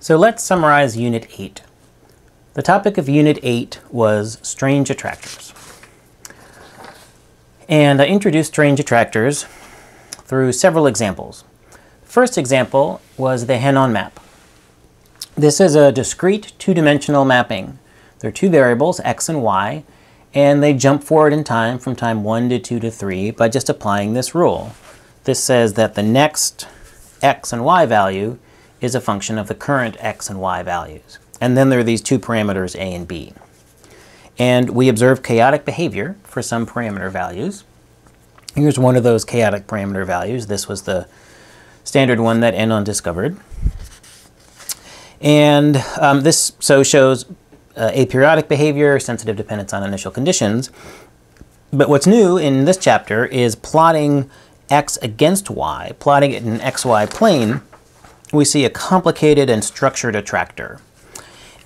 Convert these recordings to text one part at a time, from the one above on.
So let's summarize Unit 8. The topic of Unit 8 was strange attractors. And I introduced strange attractors through several examples. The first example was the Hénon map. This is a discrete two-dimensional mapping. There are two variables, x and y, and they jump forward in time from time 1 to 2 to 3 by just applying this rule. This says that the next x and y value is a function of the current x and y values. And then there are these two parameters, a and b. And we observe chaotic behavior for some parameter values. Here's one of those chaotic parameter values. This was the standard one that Hénon discovered. And this shows aperiodic behavior, sensitive dependence on initial conditions. But what's new in this chapter is plotting x against y, plotting it in an xy plane. We see a complicated and structured attractor.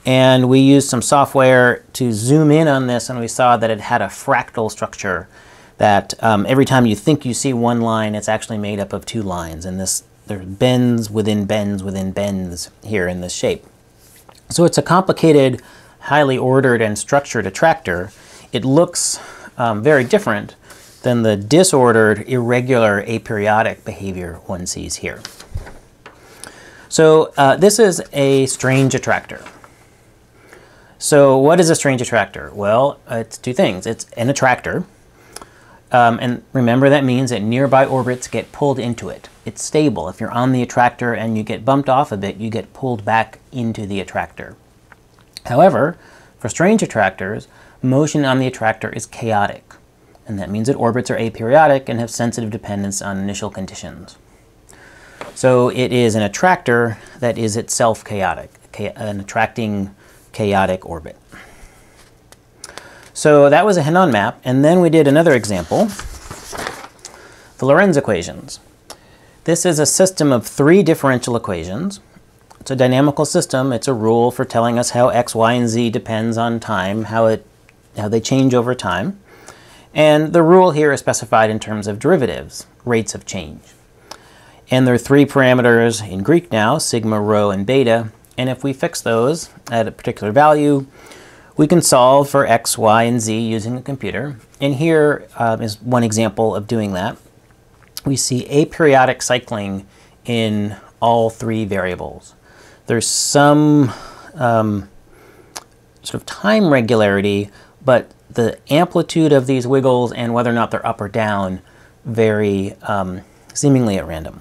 And we used some software to zoom in on this, and we saw that it had a fractal structure that every time you think you see one line, it's actually made up of two lines. And there's bends within bends within bends here in this shape. So it's a complicated, highly ordered and structured attractor. It looks very different than the disordered, irregular, aperiodic behavior one sees here. So this is a strange attractor. So what is a strange attractor? Well, it's two things. It's an attractor. And remember, that means that nearby orbits get pulled into it. It's stable. If you're on the attractor and you get bumped off a bit, you get pulled back into the attractor. However, for strange attractors, motion on the attractor is chaotic. And that means that orbits are aperiodic and have sensitive dependence on initial conditions. So it is an attractor that is itself chaotic, an attracting chaotic orbit. So that was a Hénon map, and then we did another example, the Lorenz equations. This is a system of three differential equations. It's a dynamical system. It's a rule for telling us how x, y, and z depends on time, how they change over time. And the rule here is specified in terms of derivatives, rates of change. And there are three parameters in Greek now, sigma, rho, and beta. And if we fix those at a particular value, we can solve for x, y, and z using a computer. And here is one example of doing that. We see aperiodic cycling in all three variables. There's some sort of time regularity, but the amplitude of these wiggles and whether or not they're up or down vary seemingly at random.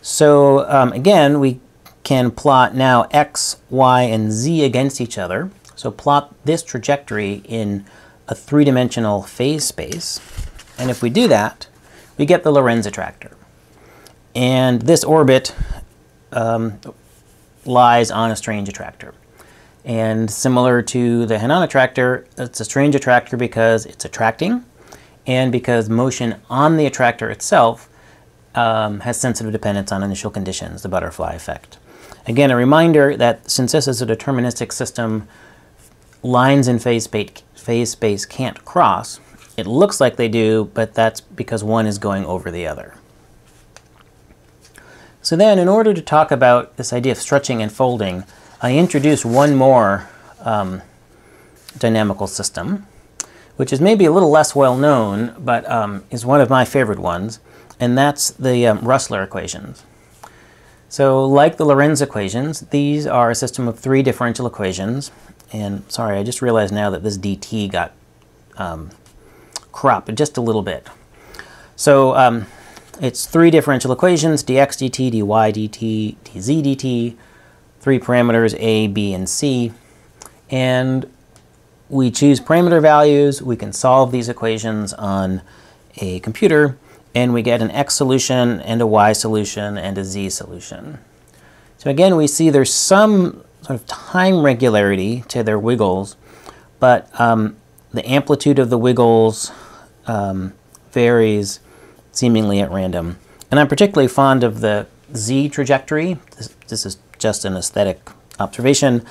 So again, we can plot now x, y, and z against each other. So plot this trajectory in a three-dimensional phase space. And if we do that, we get the Lorenz attractor. And this orbit lies on a strange attractor. And similar to the Hénon attractor, it's a strange attractor because it's attracting and because motion on the attractor itself has sensitive dependence on initial conditions, the butterfly effect. Again, a reminder that since this is a deterministic system, lines in phase space can't cross. It looks like they do, but that's because one is going over the other. So then, in order to talk about this idea of stretching and folding, I introduce one more dynamical system, which is maybe a little less well known, but is one of my favorite ones, and that's the Rössler equations. So like the Lorenz equations, these are a system of three differential equations. And sorry, I just realized now that this dt got cropped just a little bit. So it's three differential equations, dx dt, dy dt, dz dt, three parameters a, b, and c. And we choose parameter values. We can solve these equations on a computer. And we get an x solution and a y solution and a z solution. So again, we see there's some sort of time regularity to their wiggles, but the amplitude of the wiggles varies seemingly at random. And I'm particularly fond of the z trajectory. This is just an aesthetic observation.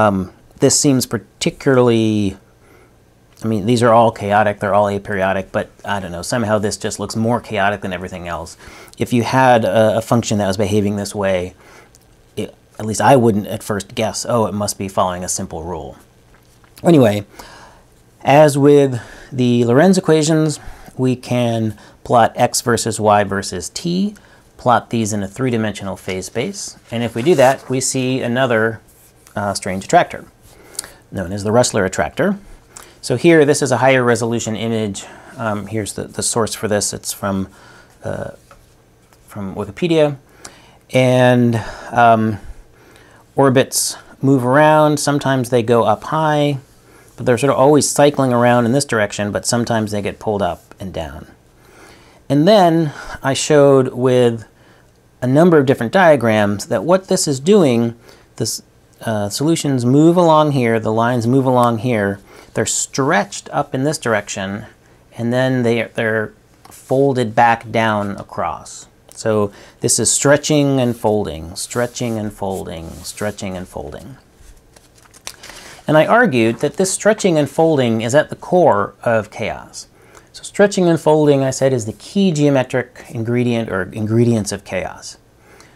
This seems particularly, I mean, these are all chaotic, they're all aperiodic, but I don't know, somehow this just looks more chaotic than everything else. If you had a function that was behaving this way, at least I wouldn't at first guess, oh, it must be following a simple rule. Anyway, as with the Lorenz equations, we can plot x versus y versus t, plot these in a three-dimensional phase space, and if we do that, we see another strange attractor, known as the Rössler attractor. So here, this is a higher resolution image. Here's the source for this. It's from Wikipedia. And orbits move around. Sometimes they go up high, but they're sort of always cycling around in this direction, but sometimes they get pulled up and down. And then I showed with a number of different diagrams that what this is doing, this solutions move along here, the lines move along here, they're stretched up in this direction, and then they're folded back down across. So this is stretching and folding, stretching and folding, stretching and folding. And I argued that this stretching and folding is at the core of chaos. So stretching and folding, I said, is the key geometric ingredient or ingredients of chaos.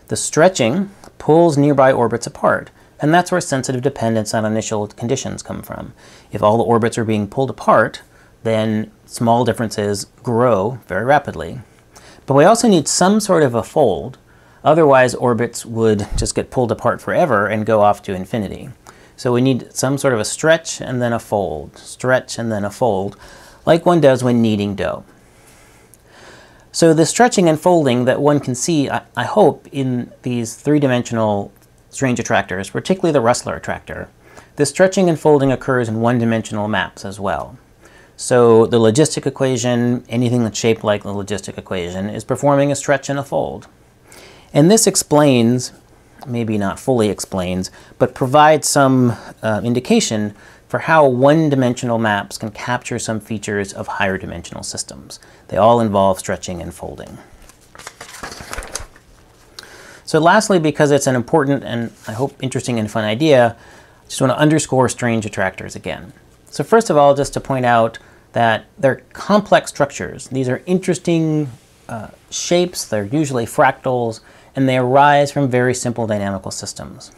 The stretching pulls nearby orbits apart, and that's where sensitive dependence on initial conditions come from. If all the orbits are being pulled apart, then small differences grow very rapidly. But we also need some sort of a fold, otherwise orbits would just get pulled apart forever and go off to infinity. So we need some sort of a stretch and then a fold, stretch and then a fold, like one does when kneading dough. So the stretching and folding that one can see, I hope, in these three-dimensional strange attractors, particularly the Rössler attractor, the stretching and folding occurs in one-dimensional maps as well. So the logistic equation, anything that's shaped like the logistic equation, is performing a stretch and a fold. And this explains, maybe not fully explains, but provides some indication for how one-dimensional maps can capture some features of higher dimensional systems. They all involve stretching and folding. So lastly, because it's an important and I hope interesting and fun idea, I just want to underscore strange attractors again. So first of all, just to point out that they're complex structures. These are interesting shapes, they're usually fractals, and they arise from very simple dynamical systems.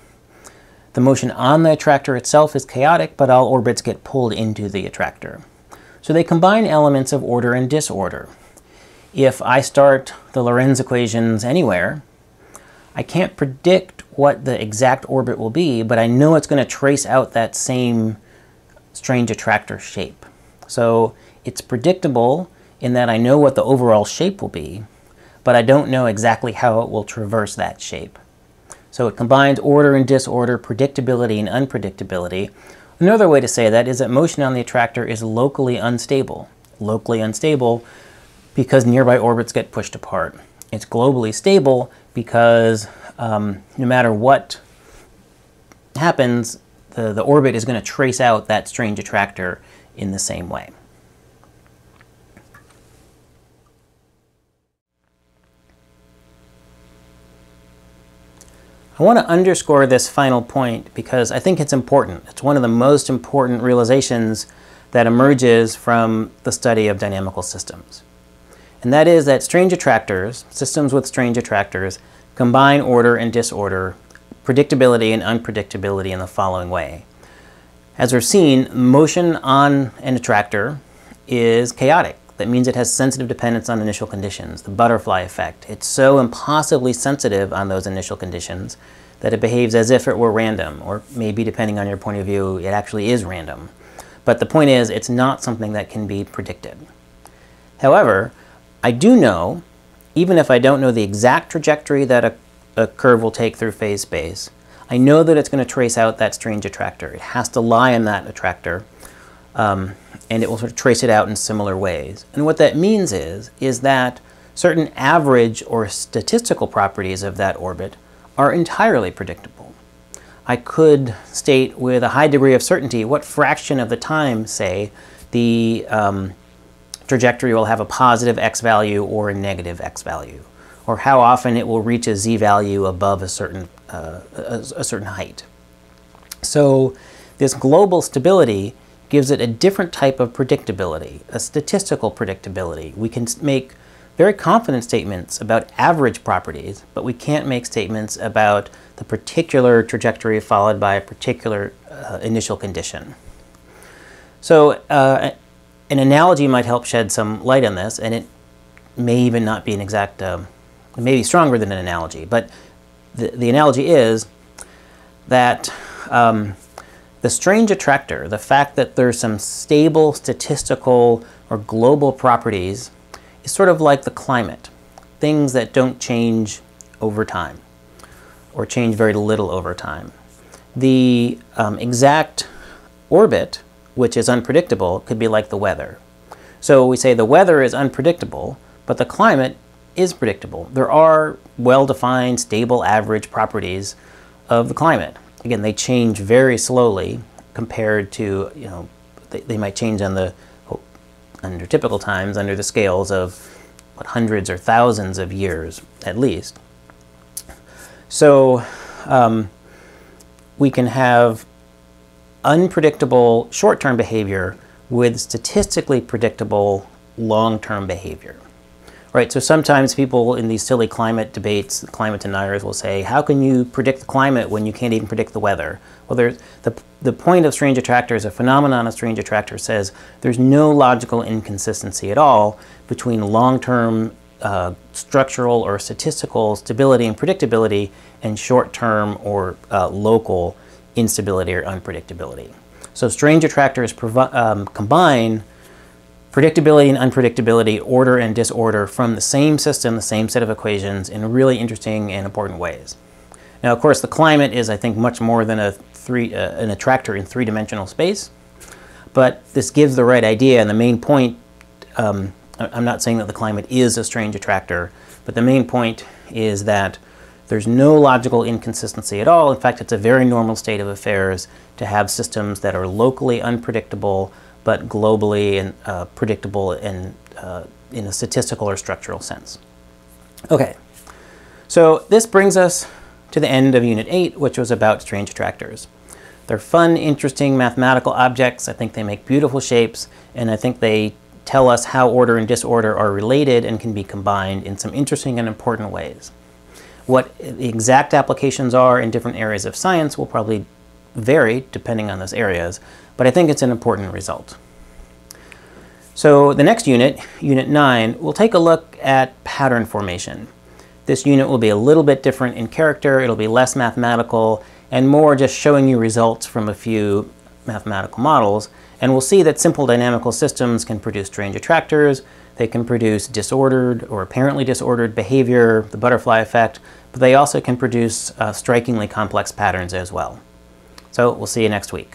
The motion on the attractor itself is chaotic, but all orbits get pulled into the attractor. So they combine elements of order and disorder. If I start the Lorenz equations anywhere, I can't predict what the exact orbit will be, but I know it's going to trace out that same strange attractor shape. So it's predictable in that I know what the overall shape will be, but I don't know exactly how it will traverse that shape. So it combines order and disorder, predictability and unpredictability. Another way to say that is that motion on the attractor is locally unstable. Locally unstable because nearby orbits get pushed apart. It's globally stable because no matter what happens, the orbit is going to trace out that strange attractor in the same way. I want to underscore this final point because I think it's important. It's one of the most important realizations that emerges from the study of dynamical systems. And that is that strange attractors, systems with strange attractors, combine order and disorder, predictability and unpredictability in the following way. As we've seen, motion on an attractor is chaotic. That means it has sensitive dependence on initial conditions, the butterfly effect. It's so impossibly sensitive on those initial conditions that it behaves as if it were random, or maybe, depending on your point of view, it actually is random. But the point is, it's not something that can be predicted. However, I do know, even if I don't know the exact trajectory that a curve will take through phase space, I know that it's going to trace out that strange attractor. It has to lie in that attractor, and it will sort of trace it out in similar ways. And what that means is that certain average or statistical properties of that orbit are entirely predictable. I could state with a high degree of certainty what fraction of the time, say, the trajectory will have a positive x value or a negative x value, or how often it will reach a z value above a certain height. So this global stability gives it a different type of predictability, a statistical predictability. We can make very confident statements about average properties, but we can't make statements about the particular trajectory followed by a particular initial condition. So an analogy might help shed some light on this, and it may even not be an exact, it may be stronger than an analogy, but the analogy is that the strange attractor, the fact that there's some stable statistical or global properties, is sort of like the climate, things that don't change over time or change very little over time. The exact orbit, which is unpredictable, could be like the weather. So we say the weather is unpredictable, but the climate is predictable. There are well-defined, stable, average properties of the climate. Again, they change very slowly compared to, you know, they might change on the, under typical times, under the scales of what, hundreds or thousands of years at least. So we can have unpredictable short-term behavior with statistically predictable long-term behavior. Right, so sometimes people in these silly climate debates, climate deniers, will say, how can you predict the climate when you can't even predict the weather? Well, there's the point of strange attractors, a phenomenon of strange attractors, says there's no logical inconsistency at all between long-term structural or statistical stability and predictability and short-term or local instability or unpredictability. So strange attractors combine predictability and unpredictability, order and disorder from the same system, the same set of equations, in really interesting and important ways. Now, of course, the climate is, I think, much more than a an attractor in three-dimensional space, but this gives the right idea, and the main point, I'm not saying that the climate is a strange attractor, but the main point is that there's no logical inconsistency at all. In fact, it's a very normal state of affairs to have systems that are locally unpredictable, but globally and predictable in a statistical or structural sense. Okay, so this brings us to the end of Unit 8, which was about strange attractors. They're fun, interesting mathematical objects. I think they make beautiful shapes, and I think they tell us how order and disorder are related and can be combined in some interesting and important ways. What the exact applications are in different areas of science will probably vary depending on those areas, but I think it's an important result. So the next unit, Unit 9, we'll take a look at pattern formation. This unit will be a little bit different in character. It'll be less mathematical and more just showing you results from a few mathematical models. And we'll see that simple dynamical systems can produce strange attractors. They can produce disordered or apparently disordered behavior, the butterfly effect, but they also can produce strikingly complex patterns as well. So we'll see you next week.